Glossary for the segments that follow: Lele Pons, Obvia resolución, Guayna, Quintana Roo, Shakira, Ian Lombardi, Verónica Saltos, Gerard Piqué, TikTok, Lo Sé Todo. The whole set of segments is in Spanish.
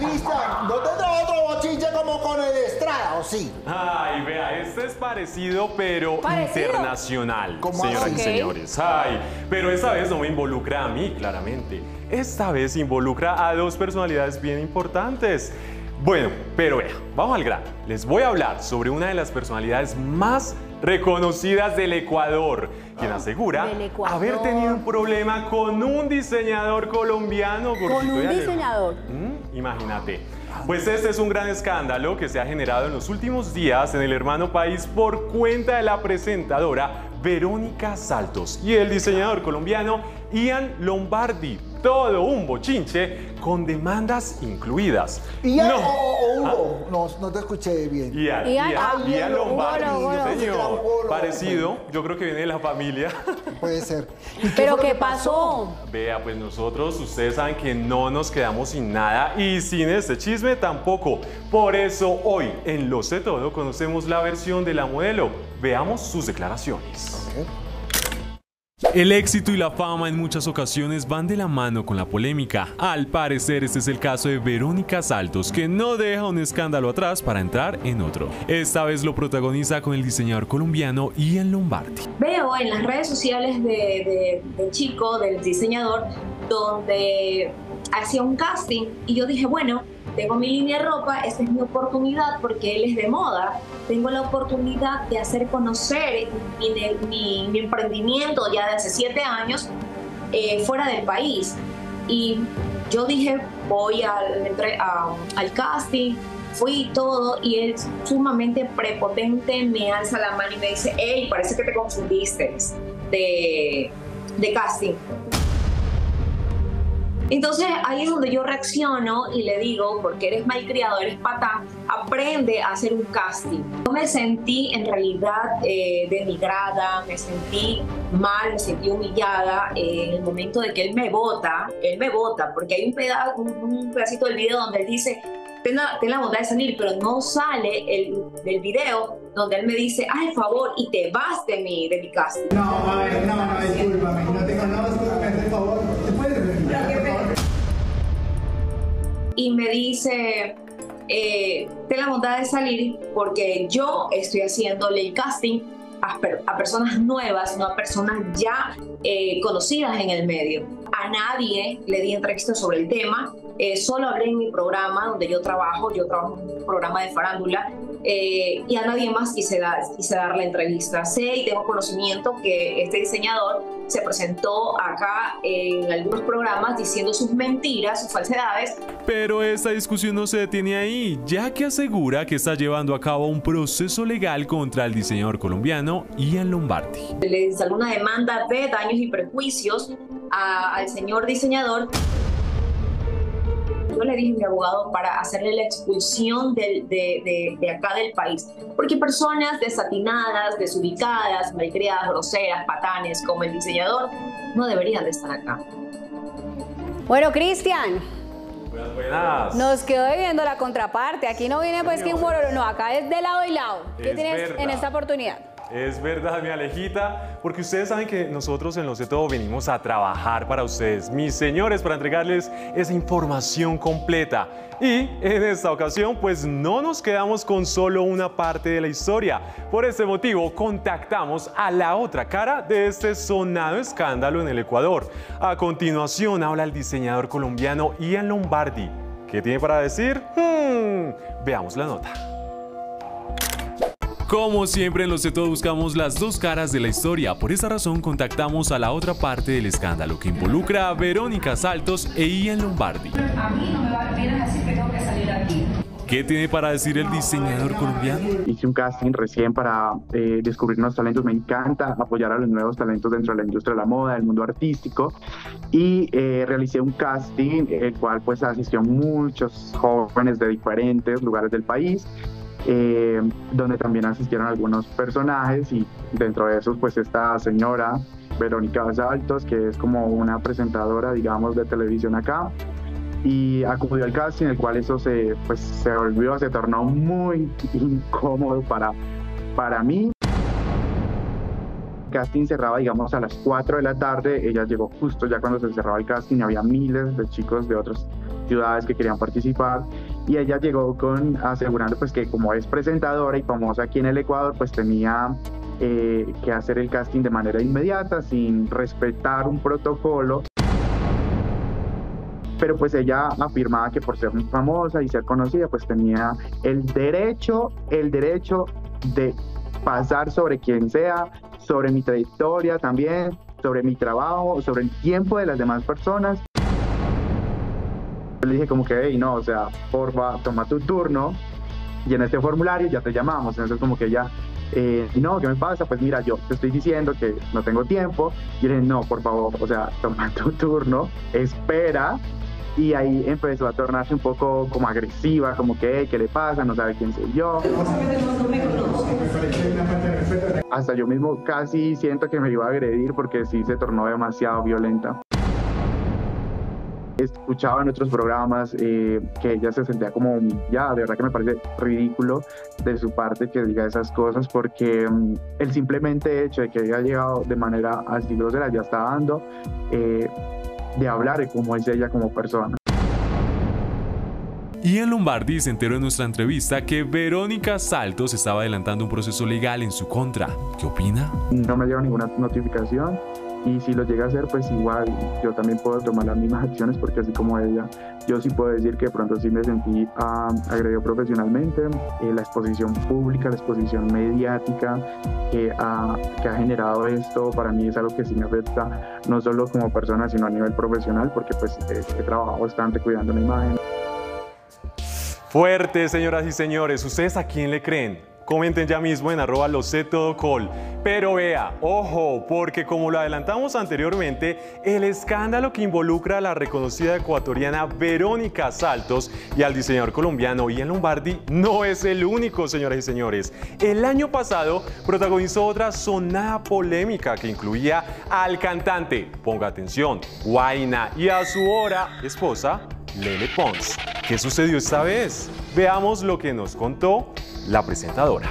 Cristian, ¿no tendrá otro bochinche como con el Estrada, o sí? Ay, vea, este es parecido, pero internacional, señoras y señores. Ay, pero esta vez no me involucra a mí, claramente. Esta vez involucra a dos personalidades bien importantes. Bueno, pero vea, vamos al grano. Les voy a hablar sobre una de las personalidades más reconocidas del Ecuador, quien asegura haber tenido un problema con un diseñador colombiano. ¿Con un diseñador? Imagínate. Pues este es un gran escándalo que se ha generado en los últimos días en el hermano país por cuenta de la presentadora Verónica Saltos y el diseñador colombiano Ian Lombardi. Todo un bochinche con demandas incluidas. Ian Hugo. No te escuché bien. Ian Lombardi, señor. Parecido, yo creo que viene de la familia. Puede ser. ¿Pero qué pasó? Vea, pues nosotros, ustedes saben que no nos quedamos sin nada y sin este chisme tampoco. Por eso hoy en Lo Sé Todo conocemos la versión de la modelo. Veamos sus declaraciones. Okay. El éxito y la fama en muchas ocasiones van de la mano con la polémica. Al parecer este es el caso de Verónica Saltos, que no deja un escándalo atrás para entrar en otro. Esta vez lo protagoniza con el diseñador colombiano Ian Lombardi. Veo en las redes sociales del diseñador, donde hacía un casting y yo dije, bueno, tengo mi línea de ropa, esta es mi oportunidad porque él es de moda. Tengo la oportunidad de hacer conocer mi emprendimiento ya de hace 7 años fuera del país. Y yo dije, voy al casting, fui todo, y él sumamente prepotente me alza la mano y me dice, hey, parece que te confundiste de casting. Entonces ahí es donde yo reacciono y le digo, porque eres malcriado, eres patán, aprende a hacer un casting. Yo me sentí en realidad denigrada, me sentí mal, me sentí humillada en el momento de que él me bota, porque hay un pedacito del video donde él dice, ten la bondad de salir, pero no sale del video donde él me dice, haz el favor y te vas de mi casting. No, discúlpame, no te conozco, haz el favor, ¿te puedes retirar? Y me dice, ten la bondad de salir porque yo estoy haciéndole el casting a personas nuevas, no a personas ya conocidas en el medio. A nadie le di entrevista sobre el tema, solo hablé en mi programa donde yo trabajo en un programa de farándula, y a nadie más quise dar la entrevista. Sé y tengo conocimiento que este diseñador se presentó acá en algunos programas diciendo sus mentiras, sus falsedades. Pero esta discusión no se detiene ahí, ya que asegura que está llevando a cabo un proceso legal contra el diseñador colombiano Ian Lombardi. Le salió una demanda de daños y perjuicios al señor diseñador. Yo le dije a mi abogado para hacerle la expulsión de acá del país, porque personas desatinadas, desubicadas, malcriadas, groseras, patanes como el diseñador no deberían de estar acá. Bueno, Cristian, buenas. Nos quedó viendo la contraparte. Aquí no viene pues que un morolo, no, acá es de lado y lado. ¿Qué tienes en esta oportunidad? Es verdad, mi Alejita, porque ustedes saben que nosotros en Lo Sé Todo venimos a trabajar para ustedes, mis señores, para entregarles esa información completa. Y en esta ocasión, pues no nos quedamos con solo una parte de la historia. Por este motivo, contactamos a la otra cara de este sonado escándalo en el Ecuador. A continuación, habla el diseñador colombiano Ian Lombardi. ¿Qué tiene para decir? Veamos la nota. Como siempre en Lo Sé Todo buscamos las dos caras de la historia. Por esa razón contactamos a la otra parte del escándalo que involucra a Verónica Saltos e Ian Lombardi. A mí no me va a venir a decir que tengo que salir aquí. ¿Qué tiene para decir el diseñador colombiano? Hice un casting recién para descubrir nuevos talentos. Me encanta apoyar a los nuevos talentos dentro de la industria de la moda, del mundo artístico. Y realicé un casting, el cual pues asistió muchos jóvenes de diferentes lugares del país. Donde también asistieron algunos personajes, y dentro de esos pues esta señora Verónica Saltos, que es como una presentadora, digamos, de televisión acá, y acudió al casting, el cual eso se tornó muy incómodo para mí. El casting cerraba, digamos, a las 4 de la tarde, ella llegó justo ya cuando se cerraba el casting, había miles de chicos de otros ciudades que querían participar, y ella llegó con asegurando pues que como es presentadora y famosa aquí en el Ecuador, pues tenía que hacer el casting de manera inmediata sin respetar un protocolo. Pero pues ella afirmaba que por ser muy famosa y ser conocida, pues tenía el derecho de pasar sobre quien sea, sobre mi trayectoria también, sobre mi trabajo, sobre el tiempo de las demás personas. Yo le dije como que, hey, no, o sea, porfa, toma tu turno y en este formulario ya te llamamos. Entonces como que ella, no, ¿qué me pasa? Pues mira, yo te estoy diciendo que no tengo tiempo. Y le dije, no, por favor, o sea, toma tu turno, espera. Y ahí empezó a tornarse un poco como agresiva, como que, ¿qué le pasa? No sabe quién soy yo. Hasta yo mismo casi siento que me iba a agredir porque sí se tornó demasiado violenta. Escuchaba en otros programas que ella se sentía como humillada. De verdad que me parece ridículo de su parte que diga esas cosas, porque el simplemente hecho de que haya llegado de manera así grosera ya está dando de hablar y cómo es ella como persona. Ian Lombardi se enteró en nuestra entrevista que Verónica Saltos estaba adelantando un proceso legal en su contra. ¿Qué opina? No me llegó ninguna notificación y si lo llega a hacer, pues igual yo también puedo tomar las mismas acciones, porque así como ella, yo sí puedo decir que de pronto sí me sentí agredido profesionalmente. La exposición pública, la exposición mediática que ha generado esto, para mí es algo que sí me afecta, no solo como persona, sino a nivel profesional, porque pues he trabajado bastante cuidando mi imagen. Fuerte, señoras y señores, ¿ustedes a quién le creen? Comenten ya mismo en @losetodocol. Pero vea, ojo, porque como lo adelantamos anteriormente, el escándalo que involucra a la reconocida ecuatoriana Verónica Saltos y al diseñador colombiano Ian Lombardi no es el único, señoras y señores. El año pasado protagonizó otra sonada polémica que incluía al cantante, ponga atención, Guayna, y a su ahora esposa, Lele Pons. ¿Qué sucedió esta vez? Veamos lo que nos contó la presentadora.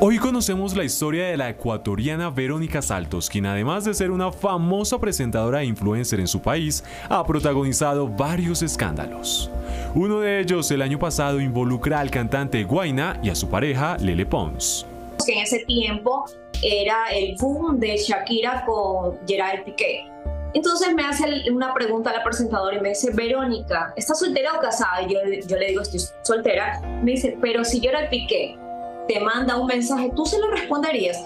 Hoy conocemos la historia de la ecuatoriana Verónica Saltos, quien además de ser una famosa presentadora e influencer en su país, ha protagonizado varios escándalos. Uno de ellos el año pasado involucra al cantante Guayna y a su pareja Lele Pons. En ese tiempo era el boom de Shakira con Gerard Piqué. Entonces me hace una pregunta a la presentadora y me dice, Verónica, ¿estás soltera o casada? Yo le digo, estoy soltera. Me dice, pero si yo era el Piqué, te manda un mensaje, ¿tú se lo responderías?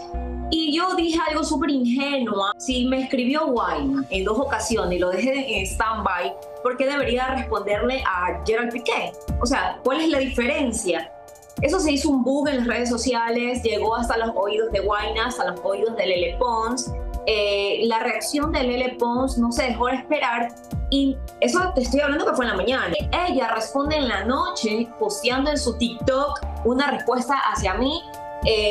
Y yo dije algo súper ingenua. Si me escribió Guayna en 2 ocasiones y lo dejé en stand-by, ¿por qué debería responderle a Gerard Piqué? O sea, ¿cuál es la diferencia? Eso se hizo un bug en las redes sociales, llegó hasta los oídos de Guayna, hasta los oídos de Lele Pons. La reacción de Lele Pons no se dejó de esperar, y eso te estoy hablando que fue en la mañana. Ella responde en la noche posteando en su TikTok una respuesta hacia mí,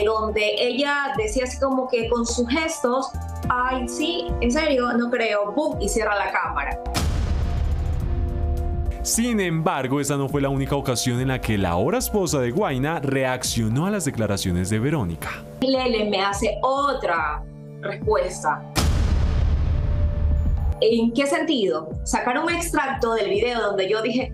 donde ella decía así como que con sus gestos, ay sí, en serio, no creo, boom, y cierra la cámara. Sin embargo, esa no fue la única ocasión en la que la ahora esposa de Guayna reaccionó a las declaraciones de Verónica. Lele me hace otra respuesta. ¿En qué sentido? Sacar un extracto del video donde yo dije,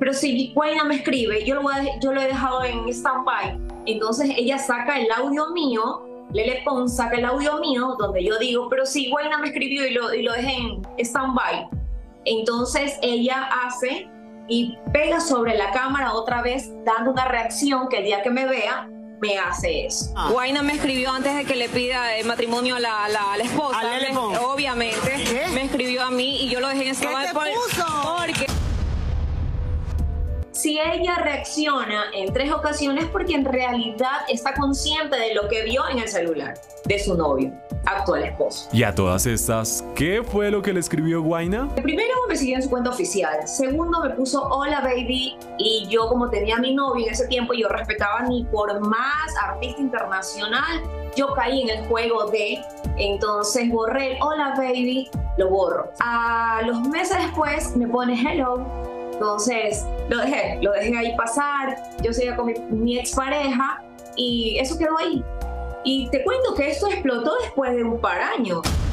pero si Guayna me escribe, yo lo he dejado en stand-by. Entonces ella saca el audio mío, Lele Pons saca el audio mío, donde yo digo, pero si Guayna me escribió y lo dejé en stand-by. Entonces ella hace y pega sobre la cámara otra vez, dando una reacción que el día que me vea, me hace eso. Guayna me escribió antes de que le pida el matrimonio a la esposa. A Lele Pons. Obviamente. ¿Qué? Me escribió a mí y yo lo dejé en stand-by porque si ella reacciona en 3 ocasiones, porque en realidad está consciente de lo que vio en el celular de su novio, actual esposo. Y a todas estas, ¿qué fue lo que le escribió Guayna? Primero me siguió en su cuenta oficial. Segundo me puso hola baby, y yo como tenía a mi novio en ese tiempo, yo respetaba ni por más artista internacional, yo caí en el juego de, entonces borré el hola baby, lo borro. A los meses después me pone hello, entonces lo dejé ahí pasar, yo seguía con mi expareja y eso quedó ahí. Y te cuento que esto explotó después de un par de años.